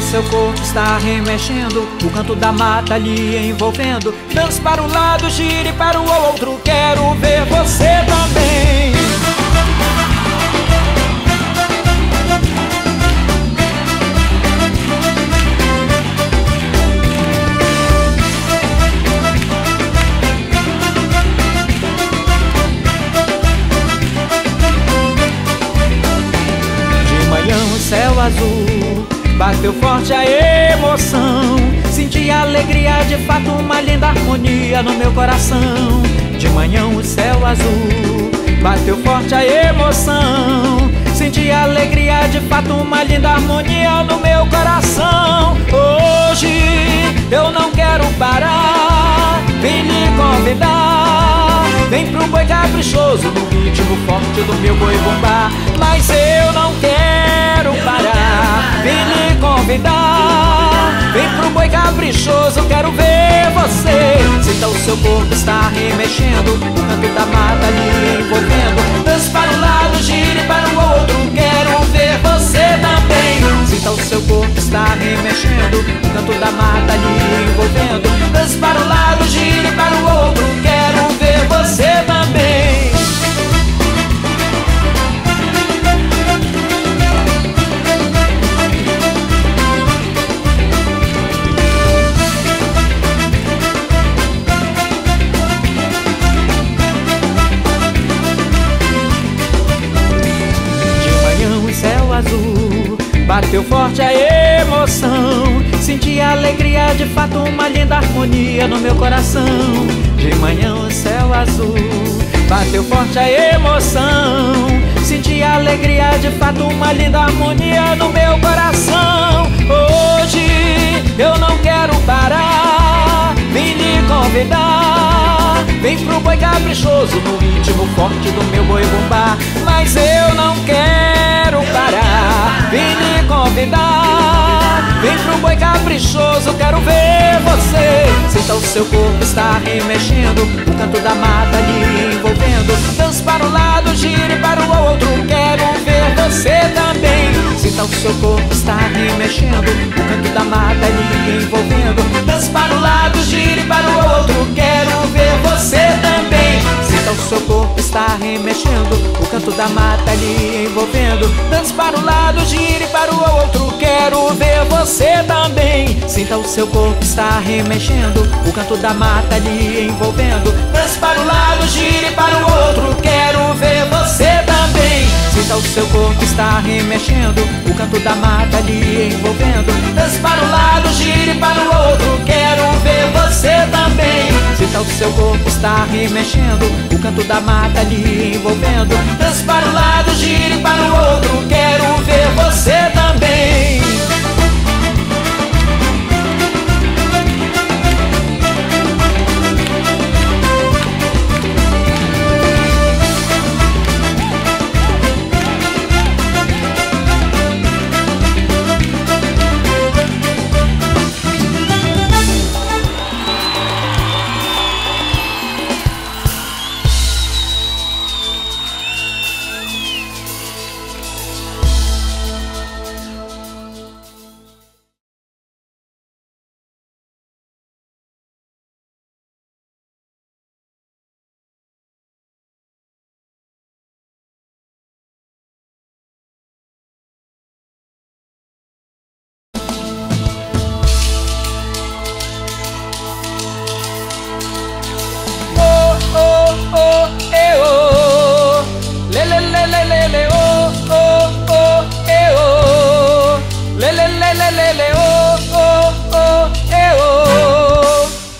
todo seu corpo está remexendo, o canto da mata lhe envolvendo. Dance para um lado, gire para o outro, quero ver você também. Céu azul, bateu forte a emoção. Senti a alegria, de fato uma linda harmonia no meu coração. De manhã o céu azul, bateu forte a emoção. Senti a alegria, de fato uma linda harmonia no meu coração. Hoje eu não quero parar, vem me convidar. Vem pro boi caprichoso, no ritmo forte do meu boi bombar. Mas eu não quero parar, vem me convidar. Vem pro boi caprichoso, quero ver você. Sinta o seu corpo está remexendo, o canto da mata lhe envolvendo. Dance para um lado, gire para o outro, quero ver você também. Sinta o seu corpo está remexendo, o canto da mata lhe envolvendo. Dance para um lado, gire para o outro, quero ver você também. Bateu forte a emoção, senti a alegria, de fato uma linda harmonia no meu coração. De manhã o céu azul, bateu forte a emoção, senti a alegria, de fato uma linda harmonia no meu coração. Hoje eu não quero parar, vim lhe convidar. Vem pro boi caprichoso, no ritmo forte do meu boi bombar. Mas eu não quero parar, vem me convidar. Vem pro boi caprichoso, quero ver você. Sinta o seu corpo está remexendo, o canto da mata lhe envolvendo. Dance para um lado, gire para o outro, quero ver você também. Sinta o seu corpo está remexendo, o canto da mata lhe envolvendo. Dance para um lado, gire para o outro, quero ver você também. Sinta o seu corpo está remexendo, o canto da mata lhe envolvendo. Dance para um lado, gire para o outro, quero ver você também. Sinta o seu corpo está remexendo, o canto da mata lhe envolvendo. Dance para um lado, gire para o outro, quero ver você também. Sinta o seu corpo está remexendo, o canto da mata lhe envolvendo. Dance para um lado, gire para o outro, quero ver você também. Sinta o seu corpo está remexendo, o canto da mata lhe envolvendo. Dance para um lado, gire para o outro, quero ver você também.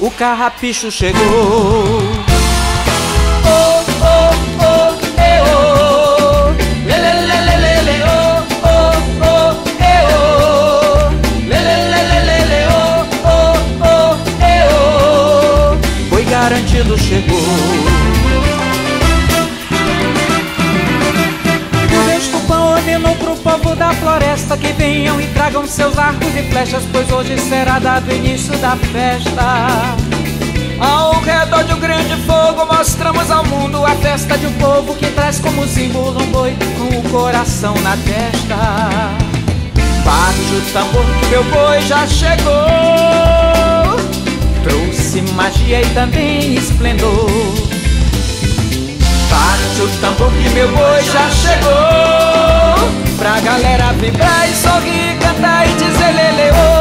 O carrapicho chegou. Oh, oh, oh, eh, oh. Le, le, le, le, le, oh, oh, oh, eh, oh. Le, le, le, le, le, oh, oh, oh, eh, oh. Boi garantido chegou. Estou planejando pro povo da floresta que venham e tragam seus arcos e flechas, pois hoje será dado início da festa. Ao redor de um grande fogo mostramos ao mundo a festa de um povo que traz como símbolo um boi com o coração na testa. Bate o tambor, meu boi já chegou. Trouxe magia e também esplendor. Bate o tambor que meu boi já chegou, pra galera vibrar e sorrir, cantar e dizer lelê, oh,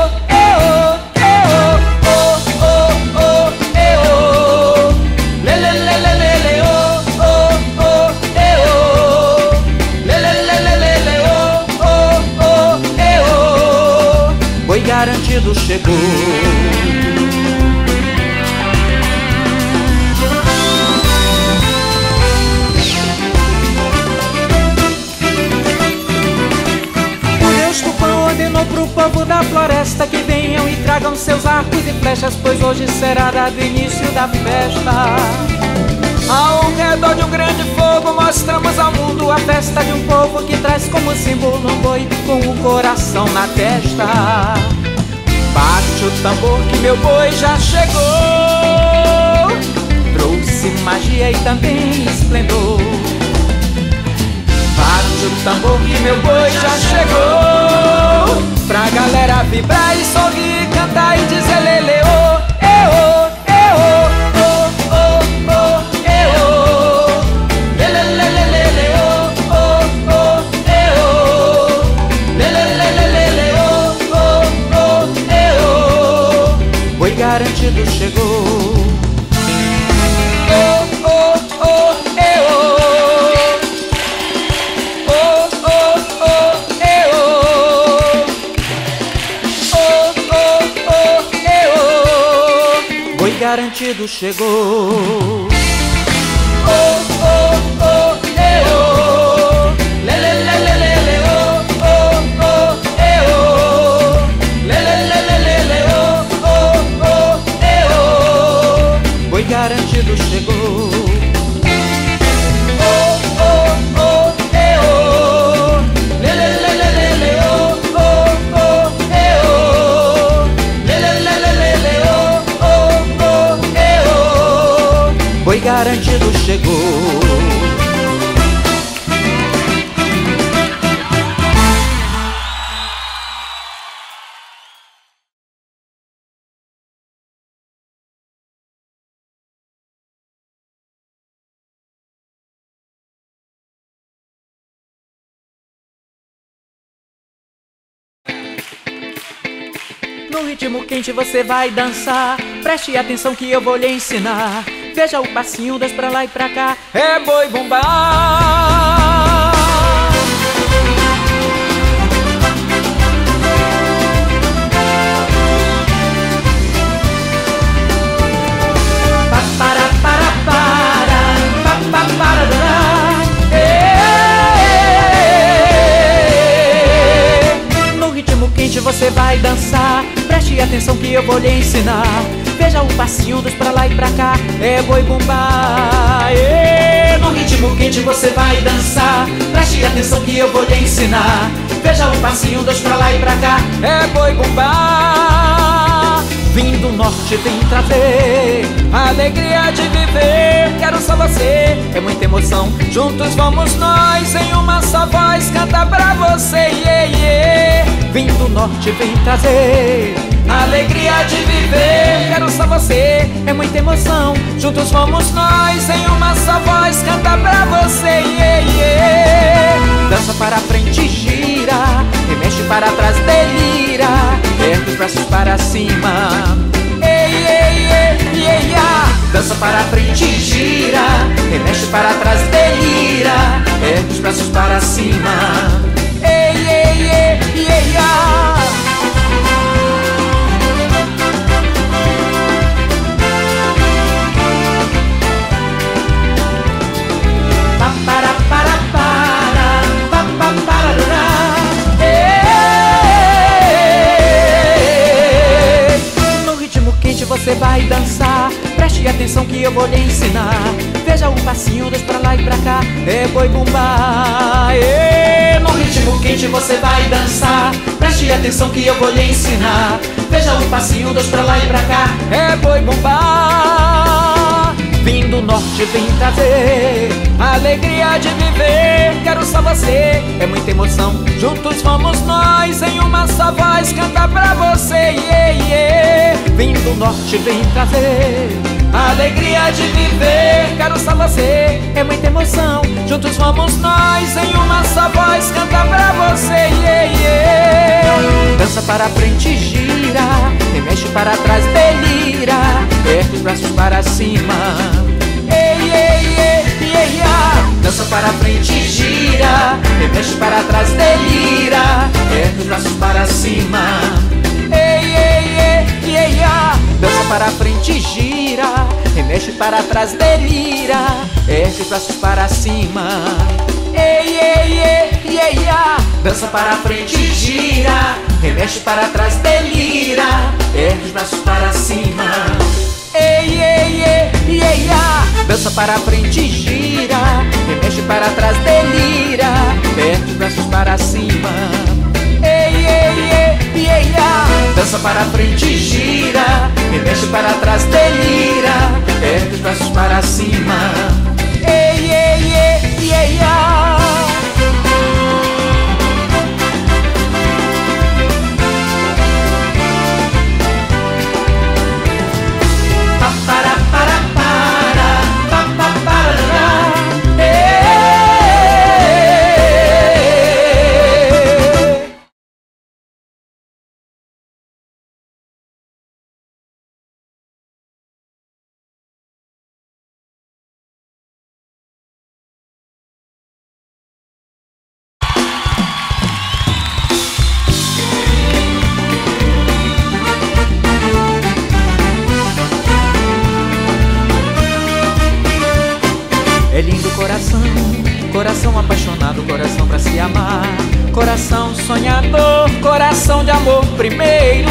garantido chegou. O Deus Tupã ordenou pro povo da floresta que venham e tragam seus arcos e flechas, pois hoje será dado início da festa. Ao redor de um grande fogo mostramos ao mundo a festa de um povo que traz como símbolo um boi com o coração na testa. Bate o tambor que meu boi já chegou, trouxe magia e também esplendor. Bate o tambor que meu boi já chegou, pra galera vibrar e sorrir, cantar e dizer lelê, oh, oh, oh, oh, oh, oh, oh, lelê, lelê, lelê, oh, oh, oh, oh, lelê, lelê, lelê, oh, oh, oh. Boi garantido chegou. Oh, oh, oh, eh, oh. Oh, oh, oh, eh, oh. Oh, oh, oh, eh, oh. Boi garantido chegou. Oh, oh, oh, eh, oh. Lê, lê, lê, lê, lê, lê, oh, oh, oh, eh, oh. Lê, lê, lê, lê, lê, lê, oh. Boi garantido chegou. Oh, oh, oh, eh, oh. Lê, lê, lê, lê, lê, oh, oh, oh, eh, oh. Lê, lê, lê, lê, lê, oh, oh, oh, eh, oh. Boi garantido chegou. No ritmo quente você vai dançar, preste atenção que eu vou lhe ensinar. Veja o passinho das pra lá e pra cá, é boi bombar. Para, para, para, para, para. Você vai dançar, preste atenção que eu vou lhe ensinar. Veja o passinho dos pra lá e pra cá, é boi bombar. No ritmo quente você vai dançar, preste atenção que eu vou lhe ensinar. Veja o passinho dos pra lá e pra cá, é boi bombar. Vim do norte, vim trazer alegria de viver. Quero só você, é muita emoção. Juntos vamos nós, em uma só voz, cantar pra você, yeah, yeah. Vim do norte, vem trazer alegria de viver. Quero só você, é muita emoção. Juntos vamos nós, em uma só voz, cantar pra você, yeah, yeah. Dança para frente, gira, remexe para trás, delira, ergue os braços para cima, yeah, yeah, yeah, yeah, yeah. Dança para frente, gira, remexe para trás, delira, ergue os braços para cima, yeah, yeah, yeah. No ritmo quente você vai dançar, preste atenção que eu vou lhe ensinar. Veja o passinho dos pra lá e pra cá, é boi bombar. No ritmo quente você vai dançar, preste atenção que eu vou lhe ensinar. Veja o passinho dos pra lá e pra cá, é boi bombar. Vim do norte, de vir trazer alegria de viver, quero só você, é muita emoção. Juntos vamos nós, em uma só voz, cantar pra você, yeah, yeah. Vim do norte, vim trazer alegria de viver, quero só você, é muita emoção. Juntos vamos nós, em uma só voz, cantar pra você, yeah, yeah. Dança para frente, gira, remexe para trás, delira, ergue os braços para cima. Dança para frente, gira, remexe para trás, delira, ergue os braços para cima. Ei, ei, ei, ei, ah. Dança para frente, gira, remexe para trás, delira, ergue os braços para cima. Ei, ei, ei, ei, ah. Dança para frente, gira, remexe para trás, delira, ergue os braços para cima. Ei, ei, ei, ei, ah. Dança para frente, gira, remexe para trás, delira, ergue os braços para cima. Ei, ei, ei, ei, ah. Dança para frente, gira, remexe para trás, delira, ergue os braços para cima. Ei, ei, ei, ei, ah. Coração apaixonado, coração pra se amar, coração sonhador, coração de amor primeiro,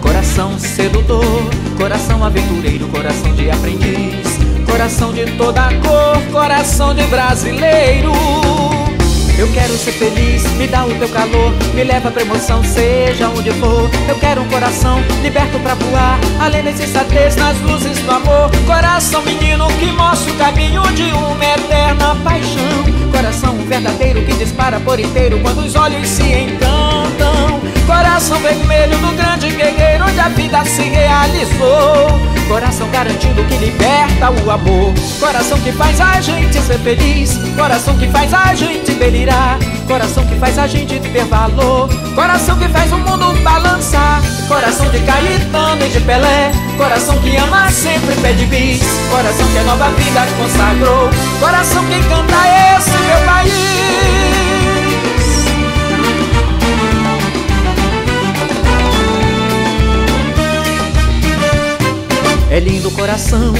coração sedutor, coração aventureiro, coração de aprendiz, coração de toda cor, coração de brasileiro. Eu quero ser feliz, me dá o teu calor, me leva pra emoção, seja onde for. Eu quero um coração liberto pra voar, além da insensatez nas luzes do amor. Coração menino que mostra o caminho de uma eterna paixão. Coração verdadeiro que dispara por inteiro quando os olhos se encantam. Coração vermelho do grande guerreiro onde a vida se realizou. Coração garantido que liberta o amor. Coração que faz a gente ser feliz. Coração que faz a gente delirar. Coração que faz a gente ter valor. Coração que faz o mundo balançar. Coração de Caetano e de Pelé. Coração que ama sempre pede bis. Coração que a nova vida consagrou. Coração que canta esse meu país. É lindo coração,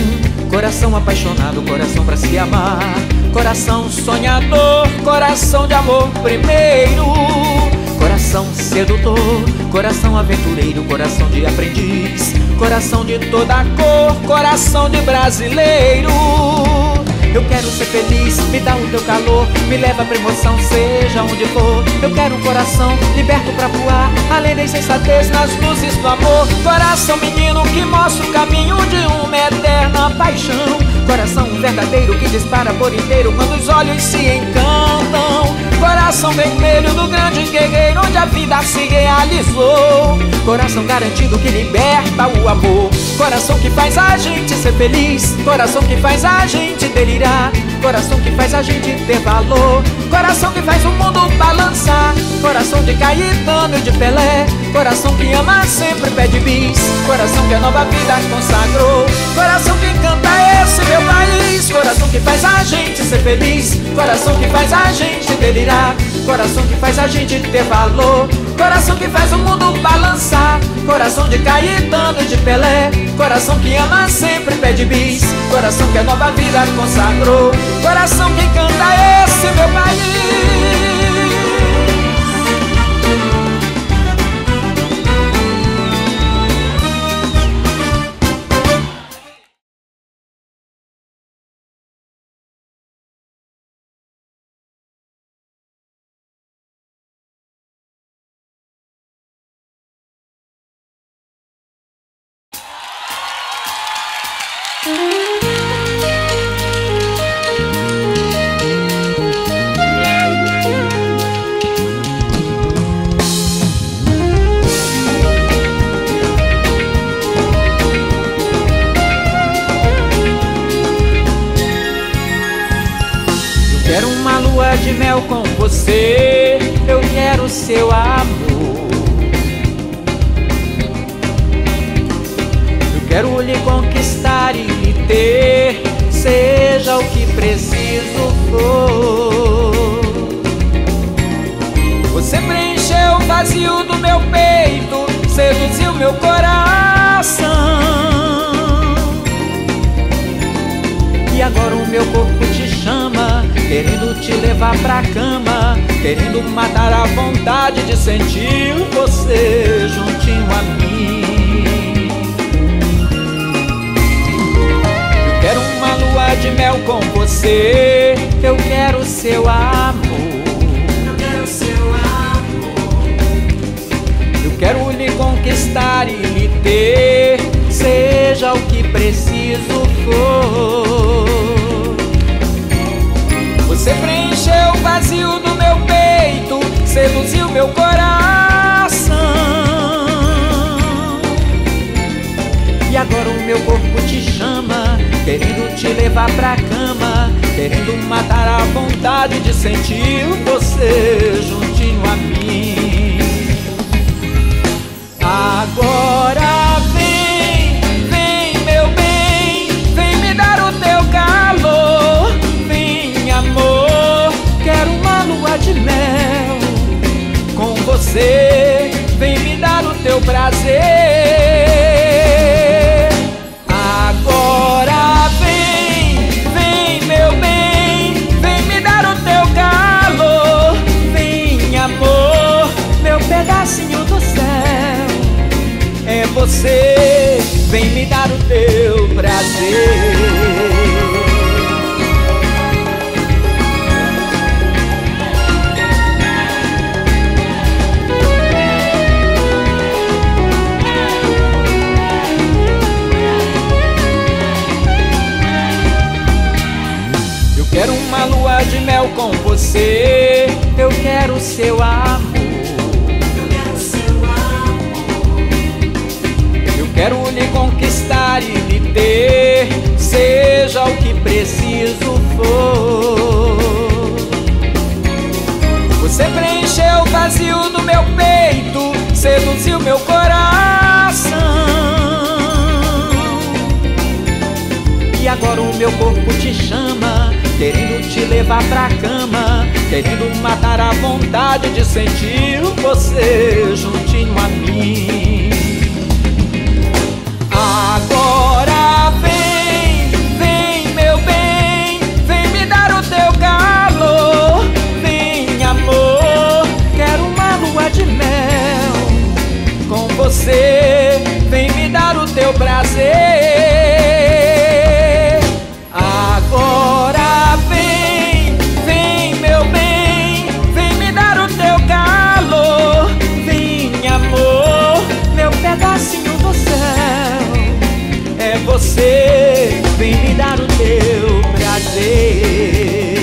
coração apaixonado, coração pra se amar, coração sonhador, coração de amor primeiro, coração sedutor, coração aventureiro, coração de aprendiz, coração de toda cor, coração de brasileiro. Eu quero ser feliz, me dá o teu calor, me leva pra emoção, seja onde for. Eu quero um coração liberto pra voar, além da insensatez nas luzes do amor. Coração menino que mostra o caminho de uma eterna paixão. Coração verdadeiro que dispara por inteiro quando os olhos se encantam. Coração vermelho do grande guerreiro onde a vida se realizou. Coração garantido que liberta o amor. Coração que faz a gente ser feliz. Coração que faz a gente delirar. Coração que faz a gente ter valor. Coração que faz o mundo balançar. Coração de Caetano e de Pelé. Coração que ama sempre pede bis. Coração que a nova vida consagrou. Coração que canta esse meu país. Coração que faz a gente ser feliz. Coração que faz a gente delirar. Coração que faz a gente ter valor. Coração que faz o mundo balançar. Coração de Caetano e de Pelé. Coração que ama sempre pede bis. Coração que a nova vida consagrou. Coração que canta esse meu país. Música. de mel com você, eu quero seu amor. Eu quero lhe conquistar e lhe ter, seja o que preciso for. Você preencheu o vazio do meu peito, seduziu meu coração. E agora o meu corpo te chama, querendo te levar pra cama, querendo matar a vontade de sentir você juntinho a mim. Eu quero uma lua de mel com você, eu quero seu amor. Eu quero seu amor. Eu quero lhe conquistar e lhe ter, seja o que preciso for. Você preencheu o vazio do meu peito, seduziu meu coração. E agora o meu corpo te chama, querendo te levar pra cama, querendo matar a vontade de sentir você juntinho a mim. Agora vem, de mel com você, vem me dar o teu prazer. Agora vem, vem meu bem, vem me dar o teu calor. Vem amor, meu pedacinho do céu, é você, vem me dar o teu prazer. Quero uma lua de mel com você, eu quero seu amor. Eu quero seu amor. Eu quero lhe conquistar e lhe ter, seja o que preciso for. Você preencheu o vazio do meu peito, seduziu meu coração. E agora o meu corpo te chama, querendo te levar pra cama, querendo matar a vontade de sentir você juntinho a mim. Agora vem, vem meu bem, vem me dar o teu calor. Vem amor, quero uma lua de mel com você, vem me dar o teu prazer. Agora vem, vem meu bem, vem me dar o teu calor. Vem amor, meu pedacinho do céu, é você, vem me dar o teu prazer.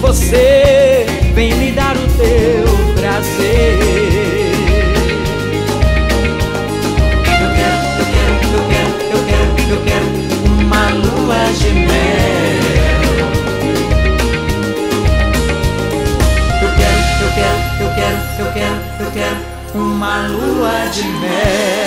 Você vem me dar o teu prazer. Eu quero, eu quero, eu quero, eu quero, eu quero uma lua de mel. Eu quero, eu quero, eu quero, eu quero, eu quero uma lua de mel.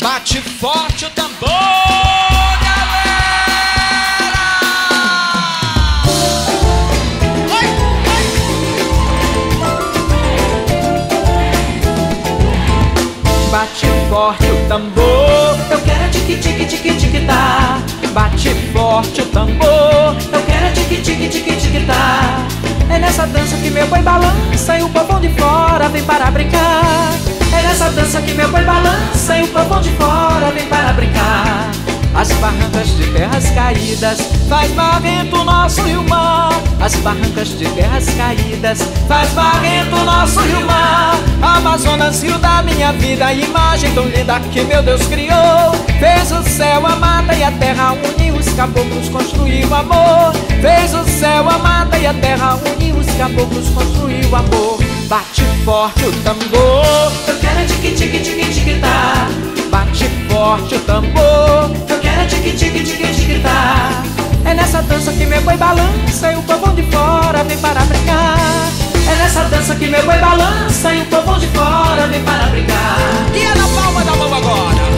Bate forte o tambor, galera! Vai, vai! Bate forte o tambor, eu quero te tique, tique, tique, tique, tá. Bate forte o tambor, eu quero tique, tique, tique, tique, tá. É nessa dança que meu boi balança e o povão de fora vem para brincar. É nessa dança que meu boi balança e o povão de fora vem para brincar. As barrancas de terras caídas faz barrento o nosso rio-mar. As barrancas de terras caídas faz barrento o nosso rio-mar. Amazonas, rio da minha vida, imagem tão linda que meu Deus criou. Fez o céu, a mata e a terra, uniu os caboclos, construiu o amor. Fez o céu, a mata e a terra, uniu os caboclos, construiu o amor. Bate forte o tambor, eu quero tiqui-tiqui-tiqui-tiqui-tá. Bate forte o tambor, tique, tique, tique, tique, tá. É nessa dança que meu boi balança e o povão de fora vem para brincar. É nessa dança que meu boi balança e o povão de fora vem para brincar. E é na palma da mão agora.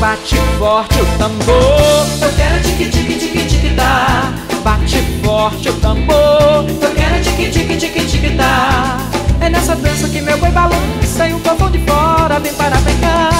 Bate forte o tambor, eu quero tique, tique, tique, tique, tá. Bate forte o tambor, eu quero tique, tique, tique, tique, tá. É nessa dança que meu boi balança e o povão de fora vem para brincar.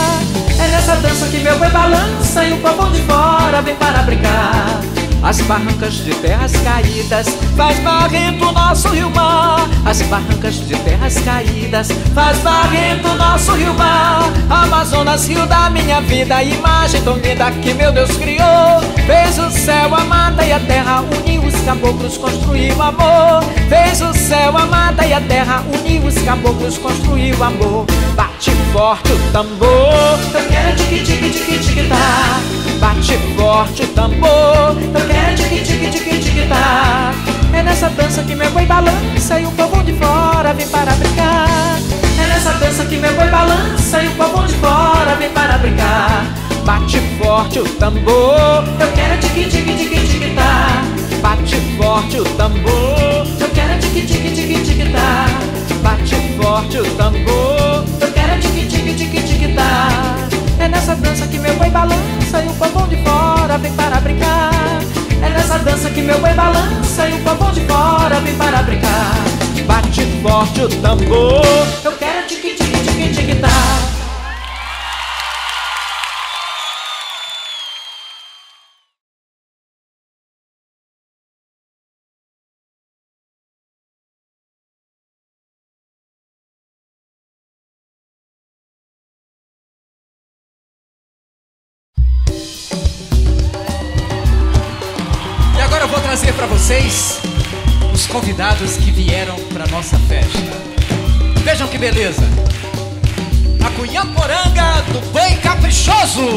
É nessa dança que meu boi balança e o povão de fora vem para brincar. As barrancas de terras caídas faz barrento o nosso rio-mar. As barrancas de terras caídas faz barrento o nosso rio-mar. Amazonas, rio da minha vida, imagem tão linda que meu Deus criou. Fez o céu, a mata e a terra, uniu os caboclos, construiu o amor. Fez o céu, a mata e a terra, uniu os caboclos, construiu o amor. Bate forte o tambor, eu quero tique, tique, tique, tique, tá. Bate forte o tambor, eu quero tique, tique, tique, tique, tá. É nessa dança que meu boi balança e o povão de fora vem para brincar. É nessa dança que meu boi balança e o povão de fora vem para brincar. Bate forte o tambor, eu quero tique, tique, tique, tique, tá. Bate forte o tambor, eu quero tique, tique, tique, tique, tá. Bate forte o tambor, eu quero tique, tique, tique, tique, tá. É nessa dança que meu boi balança e o povão de fora vem para brincar. É nessa dança que meu boi balança e o povão de fora vem para brincar. Bate forte o tambor, eu quero tique, tique, tique, tique, tá. Trazer para vocês os convidados que vieram para nossa festa. Vejam que beleza! A Cunhamporanga do Boi Caprichoso.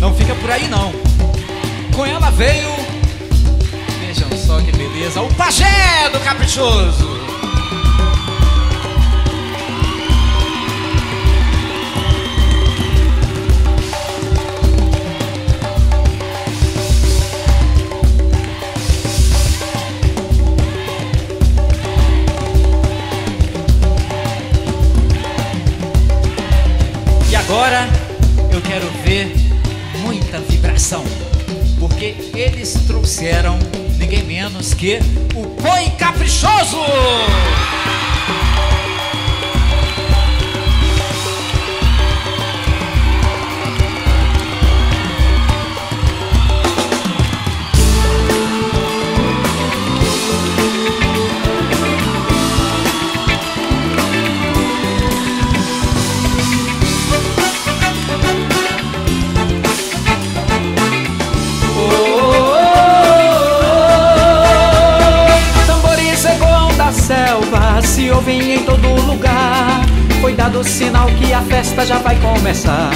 Não fica por aí não. Com ela veio, vejam só que beleza, o pajé do Caprichoso. E agora eu quero ver muita vibração, porque eles trouxeram ninguém menos que o Boi Caprichoso! Se ouvem em todo lugar, foi dado o sinal que a festa já vai começar.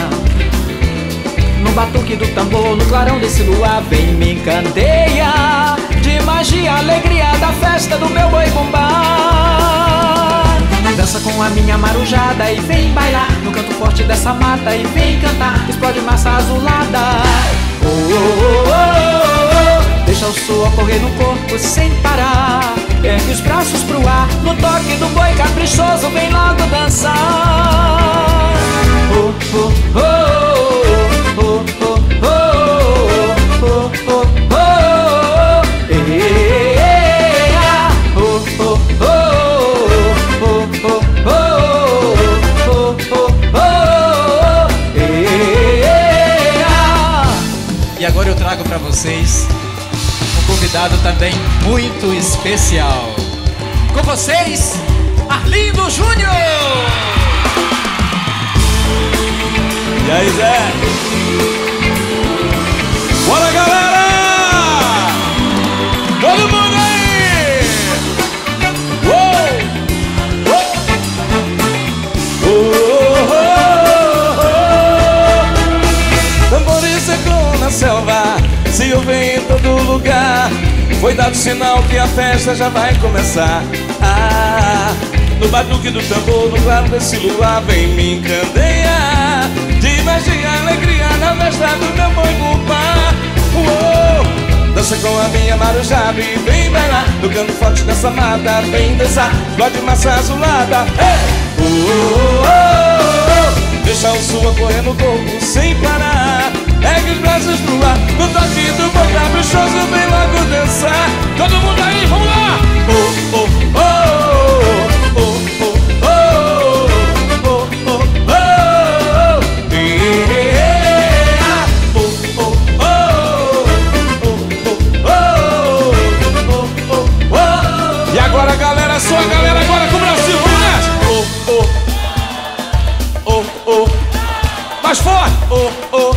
No batuque do tambor no clarão desse luar. Vem me encanteia de magia, alegria da festa do meu boi bumbá. Dança com a minha marujada e vem bailar no canto forte dessa mata e vem cantar, explode massa azulada. Oh, oh, oh, oh, oh. Deixa o suor correr no corpo sem parar, ergue os braços pro ar no toque do boi caprichoso, vem logo dançar. Oh, oh, oh, oh, oh, oh, oh, oh, oh, oh, oh, oh, oh, oh, oh. E agora eu trago para vocês um convidado também muito especial. Com vocês, Arlindo Júnior! E aí, Zé? Bora, galera! Todo mundo aí! Uou! Uou! Oh, oh, oh, oh. Tambores secou na selva, se ouvem em todo lugar. Foi dado sinal que a festa já vai começar. Ah, no batuque do tambor, no claro desse luar, vem me encandear de magia, alegria na festa do meu boi bumbá. Uou! Dança com a minha marujada e vem bailar no canto forte dessa mata, vem dançar, explode massa azulada. Hey! Uou, oh, oh. Deixa o suor correr no corpo sem parar, ergue os braços pro ar no toque do boi caprichoso, vem logo dançar. Todo mundo aí, vamos lá! Oh, oh, oh, oh, oh, oh. E agora, galera, só a galera agora com o Brasil, vamos nessa! Oh, oh, oh, oh, mais forte! Oh, oh,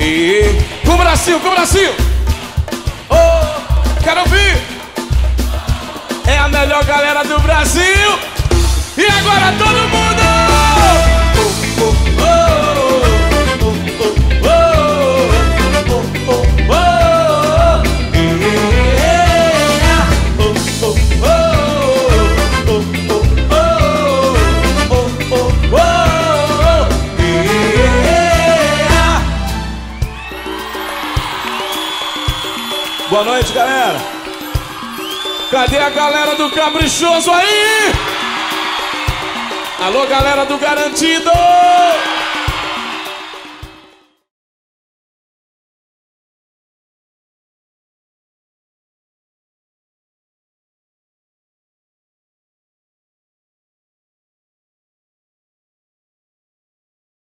e com o Brasil, com o Brasil! Oh, quero ouvir! É a melhor galera do Brasil! E agora todo mundo! Oh, oh, oh, oh, oh, oh, oh, oh, oh, oh. Boa noite, galera. Cadê a galera do Caprichoso aí? Alô, galera do Garantido!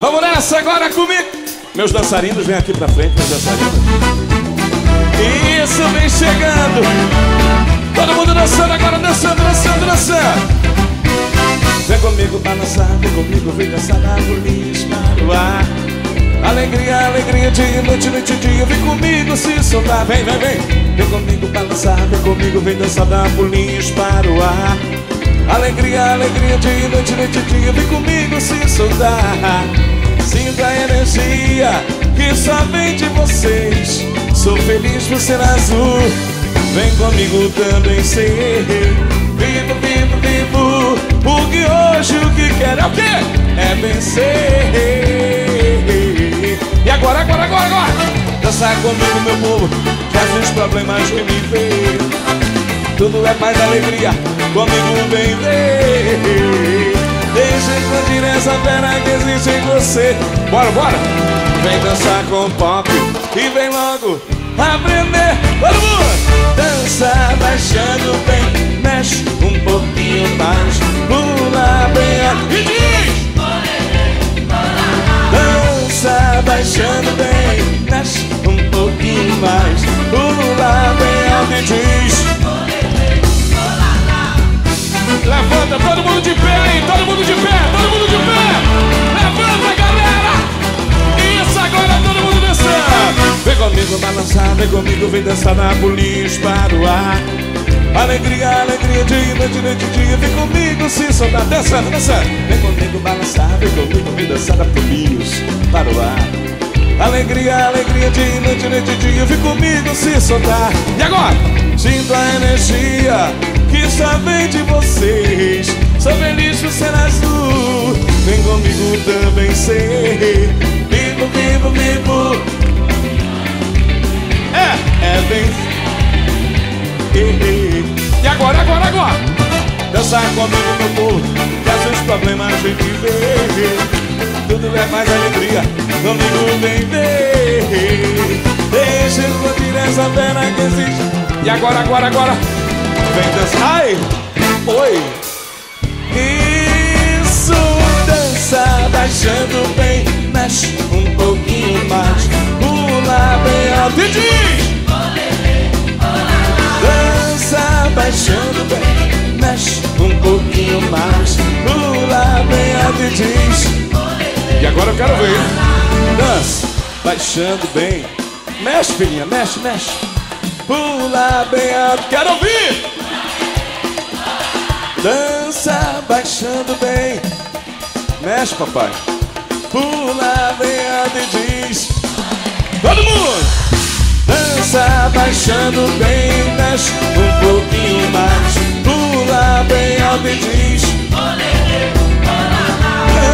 Vamos nessa agora comigo! Meus dançarinos, vem aqui pra frente, meus dançarinos. Isso, vem chegando. Todo mundo dançando agora, dançando, dançando, dançando. Vem comigo balançar, vem comigo, vem dançar na boliche para o ar. Alegria, alegria, dia, noite, noite, dia. Vem comigo se soltar, vem, vem, vem. Vem comigo balançar, vem comigo, vem dançar na boliche para o ar. Alegria, alegria, dia, noite, noite, dia. Vem comigo se soltar. Sinta a energia que só vem de vocês. Sou feliz por ser azul, vem comigo também ser. Vivo, vivo, vivo, porque hoje o que quero é o quê? É vencer. E agora, agora, agora, agora. Dançar comigo, meu povo, traz os problemas que me fez. Tudo é paz e alegria, comigo vem ver. Deixa expandir essa fera que existe em você. Bora, bora! Vem dançar com pop e vem logo aprender. Todo mundo! Dança baixando bem, mexe um pouquinho mais, pula bem e diz! Dança baixando bem, mexe um pouquinho mais, pula bem e diz! Levanta, todo mundo de pé aí, todo mundo de pé, todo mundo de pé. Levanta, galera. Isso, agora todo mundo dançando. Vem comigo balançar, vem comigo, vem dançar na boliche para o ar. Alegria, alegria, de dia, vem comigo se soltar. Dançando, dançando. Vem comigo balançar, vem comigo, vem dançar na boliche para o ar. Alegria, alegria, de noite, noite e dia. Vem comigo se soltar. E agora? Sinto a energia que só vem de vocês. Sou feliz por ser azul. Vem comigo também ser. Vivo, vivo, vivo. É bem. E agora, agora, agora. Dançar comigo no corpo, traz os problemas de viver. Tudo é mais alegria, comigo vem ver. Deixa eu curtir essa pena que existe. E agora, agora, agora. Vem dançar, ai, oi. Isso, dança, baixando bem. Mexe um pouquinho mais, pula bem alto e diz: dança, baixando bem. Mexe um pouquinho mais, pula bem alto e diz. E agora eu quero ver. Dança, baixando bem. Mexe, filhinha, mexe, mexe. Pula bem alto, quero ouvir. Dança, baixando bem. Mexe, papai. Pula bem alto e diz. Todo mundo. Dança, baixando bem. Mexe um pouquinho mais. Pula bem alto e diz.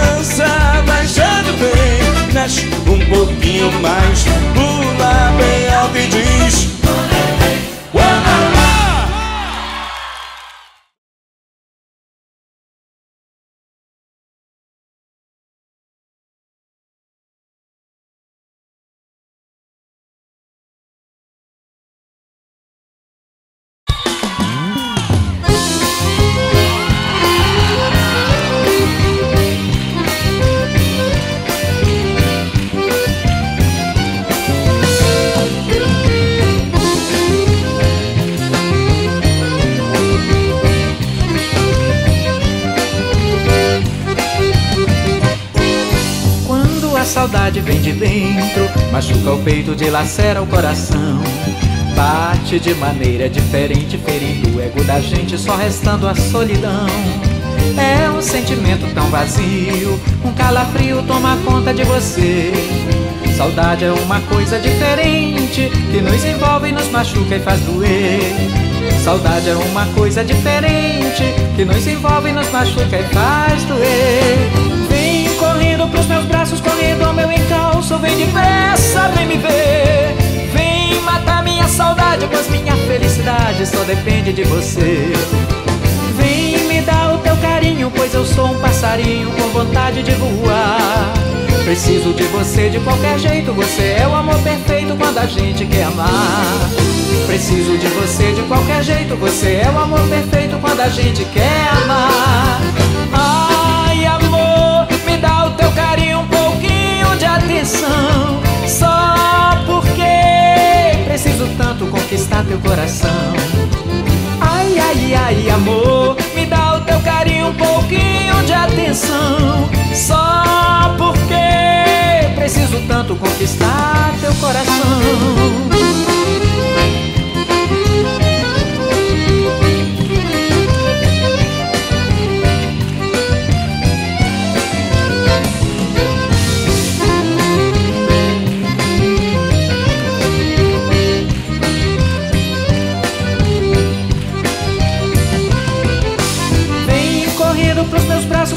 Dança, baixando bem, mexe um pouquinho mais, pula bem alto e diz. Vem de dentro, machuca o peito, dilacera o coração. Bate de maneira diferente, ferindo o ego da gente, só restando a solidão. É um sentimento tão vazio, um calafrio toma conta de você. Saudade é uma coisa diferente, que nos envolve, nos machuca e faz doer. Saudade é uma coisa diferente, que nos envolve, nos machuca e faz doer. Correndo pros meus braços, correndo ao meu encalço. Vem depressa, vem me ver. Vem matar minha saudade, pois minha felicidade só depende de você. Vem me dar o teu carinho, pois eu sou um passarinho com vontade de voar. Preciso de você de qualquer jeito, você é o amor perfeito quando a gente quer amar. Preciso de você de qualquer jeito, você é o amor perfeito quando a gente quer amar. Ai, amor, dá o teu carinho, um pouquinho de atenção. Só porque preciso tanto conquistar teu coração. Ai, ai, ai, amor, me dá o teu carinho, um pouquinho de atenção. Só porque preciso tanto conquistar teu coração.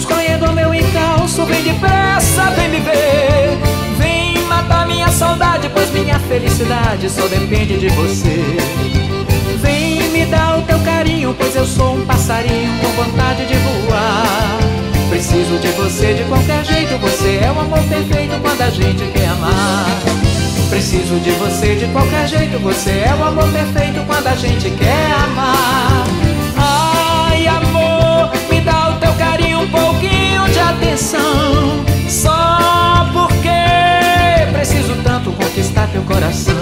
Correndo ao meu encalço, vem depressa, vem me ver. Vem matar minha saudade, pois minha felicidade só depende de você. Vem me dar o teu carinho, pois eu sou um passarinho com vontade de voar. Preciso de você de qualquer jeito, você é o amor perfeito quando a gente quer amar. Preciso de você de qualquer jeito, você é o amor perfeito quando a gente quer amar. Ai, amor, me dá o teu carinho, um pouquinho de atenção. Só porque preciso tanto conquistar teu coração.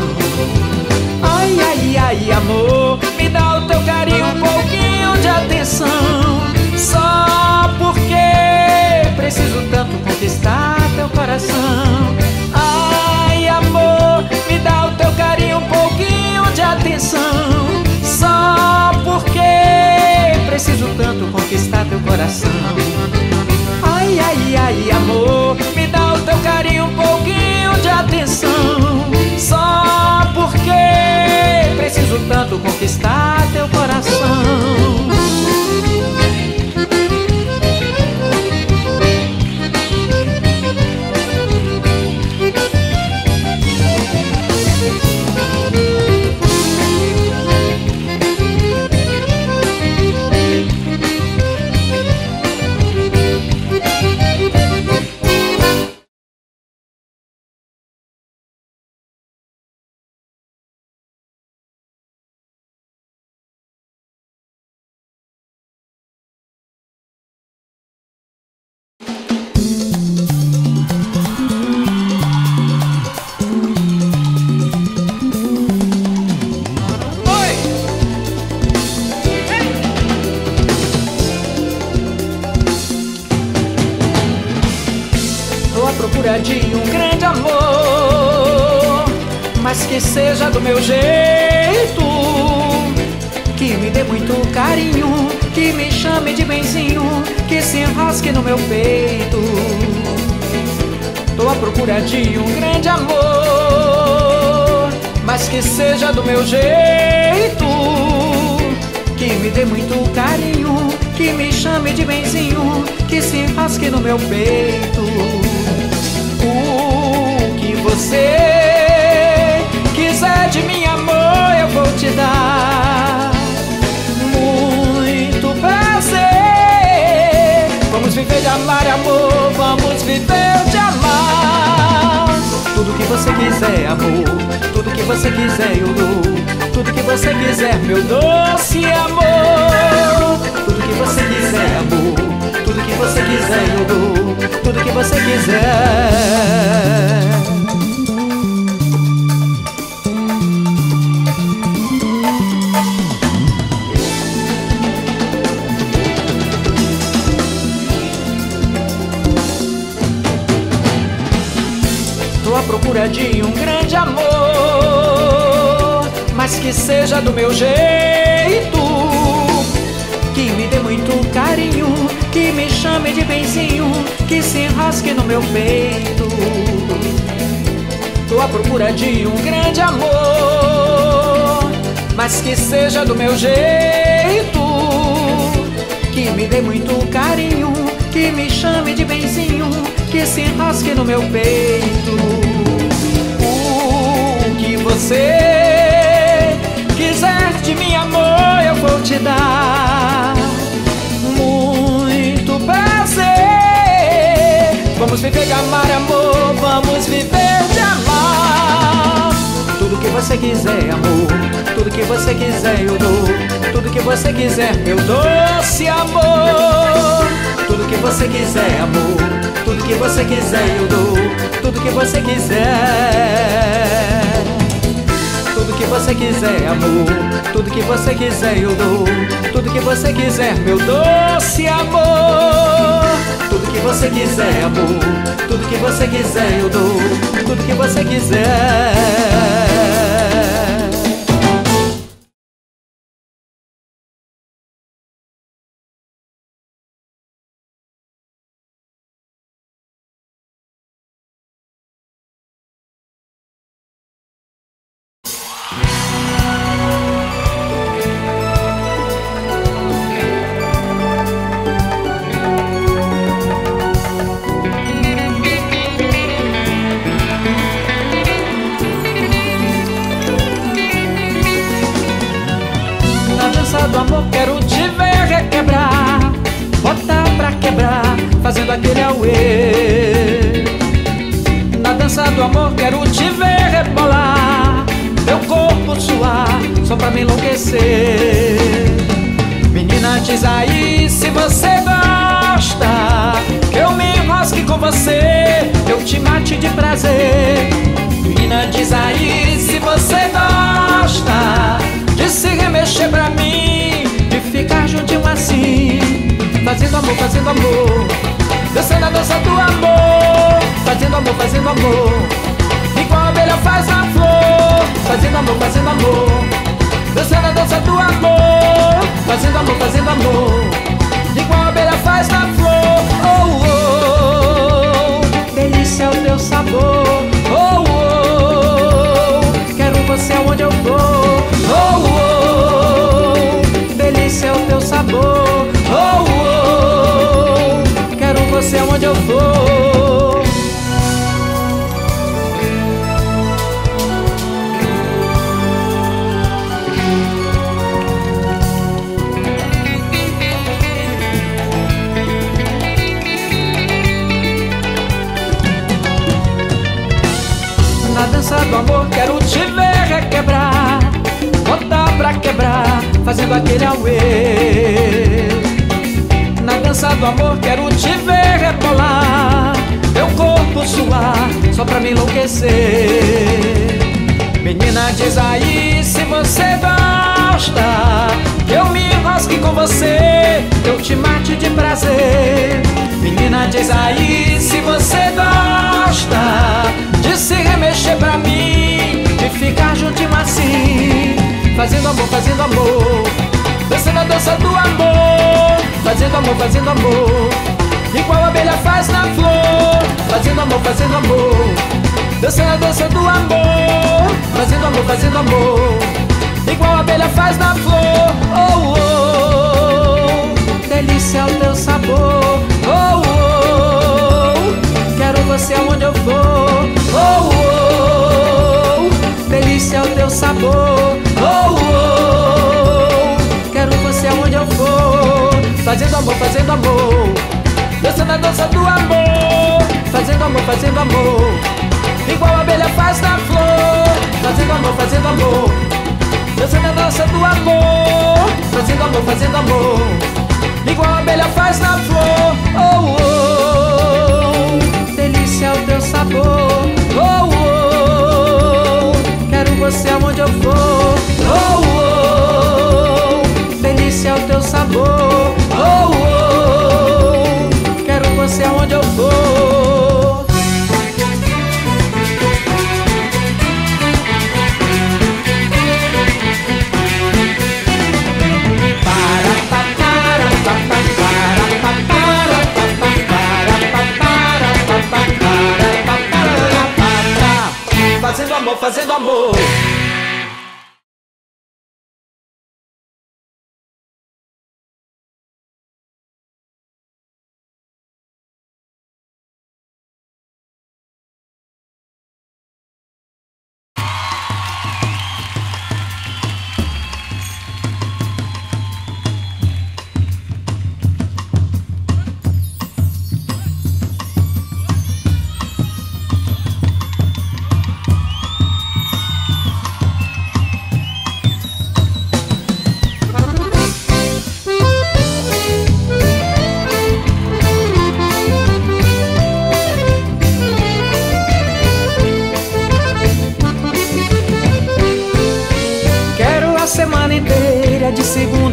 Ai, ai, ai, amor, me dá o teu carinho, um pouquinho de atenção. Só porque preciso tanto conquistar teu coração. Ai, amor, me dá o teu carinho, um pouquinho de atenção. Só porque preciso tanto conquistar teu coração. Ai, ai, ai, amor, me dá o teu carinho, um pouquinho de atenção. preciso tanto conquistar teu coração. De um grande amor, mas que seja do meu jeito, que me dê muito carinho, que me chame de benzinho, que se enrasque no meu peito. Tô à procura de um grande amor, mas que seja do meu jeito, que me dê muito carinho, que me chame de benzinho, que se enrasque no meu peito. O que você quiser de mim, amor, eu vou te dar. Muito prazer. Vamos viver de amar, amor, vamos viver de amar. Tudo que você quiser, amor, tudo que você quiser eu dou. Tudo que você quiser, meu doce amor. Tudo que você quiser, amor, tudo que você quiser eu dou. Tudo que você quiser. Tô à procura de um grande amor, mas que seja do meu jeito, que me dê muito carinho, que me chame de benzinho, que se enrasque no meu peito. Tô à procura de um grande amor, mas que seja do meu jeito, que me dê muito carinho, que me chame de benzinho, que se enrasque no meu peito. O que você quiser de mim, amor, eu vou te dar. Vamos viver de amar, amor, vamos viver de amar. Tudo que você quiser, amor, tudo que você quiser eu dou. Tudo que você quiser, meu doce amor. Tudo que você quiser, amor, tudo que você quiser eu dou. Tudo que você quiser. Tudo que você quiser, amor, tudo que você quiser eu dou. Tudo que você quiser, meu doce amor. Tudo que você quiser, amor, tudo que você quiser eu dou. Tudo que você quiser. Sabor, oh, oh, quero você aonde eu vou, oh. eu for. Na dança do amor quero te ver requebrar, botar pra quebrar, fazendo aquele auê. Na dança do amor quero te ver rebolar, teu corpo suar, só pra me enlouquecer. Menina, diz aí se você gosta, que eu me enrosque com você, que eu te mate de prazer. Menina, diz aí se você gosta de se remexer pra mim, de ficar juntinho assim, fazendo amor, dançando a dança do amor. Fazendo amor, igual a abelha faz na flor. Fazendo amor, dançando a dança do amor. Fazendo amor, igual a abelha faz na flor. Oh, oh, delícia o teu sabor. Oh, oh, quero você aonde eu for. Oh, oh, delícia o teu sabor. Oh, oh, quero você aonde eu for. Fazendo amor, dançando a dança do amor. Fazendo amor, igual a abelha faz na flor. Fazendo amor, dançando a dança do amor. Fazendo amor, igual a abelha faz na flor. Oh, oh, delícia o teu sabor. Oh, oh, quero você aonde eu for. Oh, oh, delícia o teu sabor. Você aonde eu for. Fazendo amor, fazendo amor.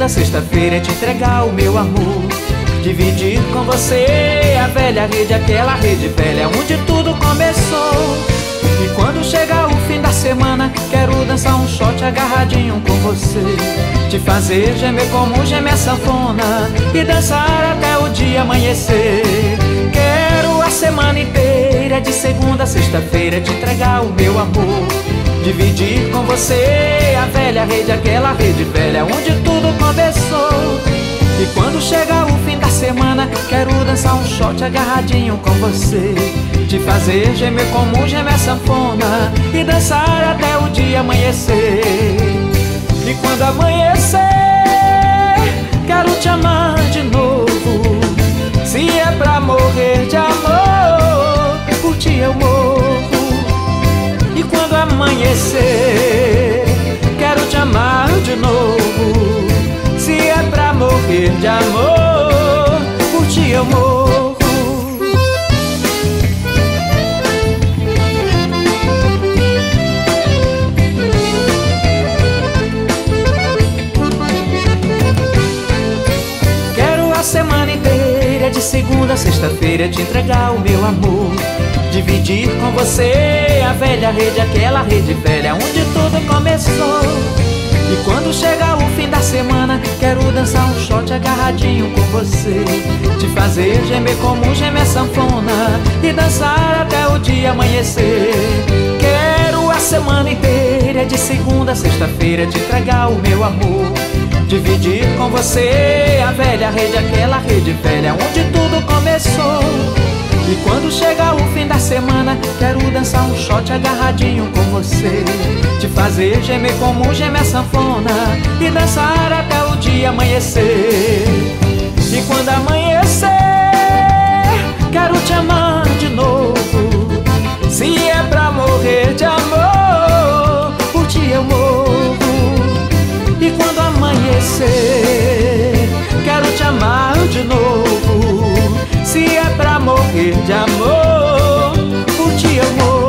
Sexta-feira te entregar o meu amor, dividir com você a velha rede, aquela rede velha onde tudo começou. E quando chegar o fim da semana, quero dançar um shot agarradinho com você, te fazer gemer como geme a sanfona e dançar até o dia amanhecer. Quero a semana inteira, de segunda a sexta-feira, te entregar o meu amor, dividir com você a velha rede, aquela rede velha onde tudo começou. E quando chegar o fim da semana, quero dançar um shot agarradinho com você, te fazer gemer como geme a sanfona e dançar até o dia amanhecer. E quando amanhecer, quero te amar de novo. Se é pra morrer de amor, por ti eu morro. E quando amanhecer, quero te amar de novo. Se é pra morrer de amor, por ti eu morro. Quero a semana inteira, de segunda a sexta-feira, te entregar o meu amor, dividir com você a velha rede, aquela rede velha onde tudo começou. E quando chegar o fim da semana, quero dançar um shot agarradinho com você, te fazer gemer como geme a sanfona e dançar até o dia amanhecer. Quero a semana inteira, de segunda a sexta-feira, te entregar o meu amor, dividir com você a velha rede, aquela rede velha onde tudo começou. E quando chegar o fim da semana, quero dançar um shot agarradinho com você, te fazer gemer como geme a sanfona e dançar até o dia amanhecer. E quando amanhecer, quero te amar de novo. Se é pra morrer de amor, por ti eu morro. E quando amanhecer, quero te amar de novo. Se é pra morrer de amor, por ti eu morro.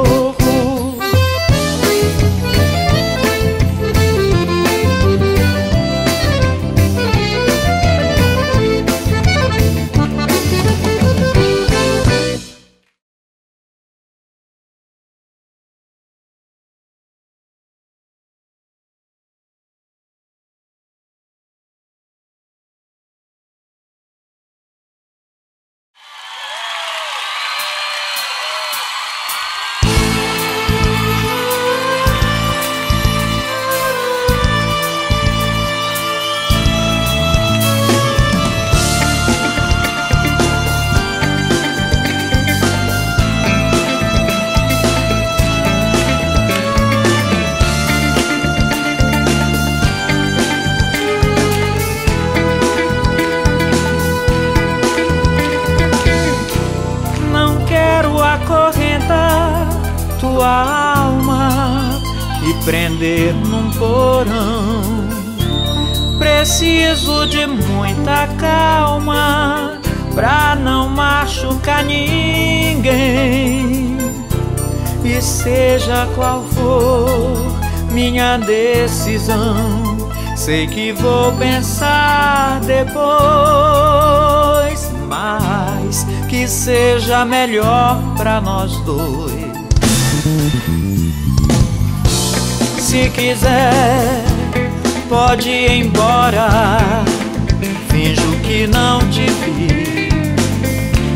Prender num porão, preciso de muita calma pra não machucar ninguém. E seja qual for minha decisão, sei que vou pensar depois, mas que seja melhor pra nós dois. Se quiser, pode ir embora, finjo que não te vi.